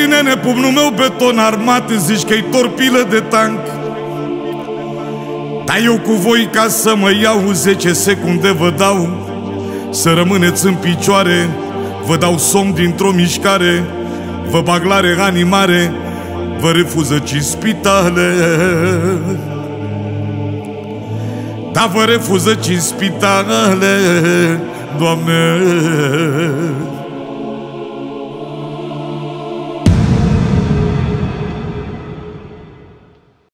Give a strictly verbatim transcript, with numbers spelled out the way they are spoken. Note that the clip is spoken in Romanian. Ei, nene, pumnul meu beton armat, zici că-i torpilă de tank. Dar eu cu voi ca să mă iau, zece secunde vă dau să rămâneți în picioare. Vă dau somn dintr-o mișcare, vă bag la reanimare, vă refuză și spitale. Da, vă refuză și spitale, Doamne.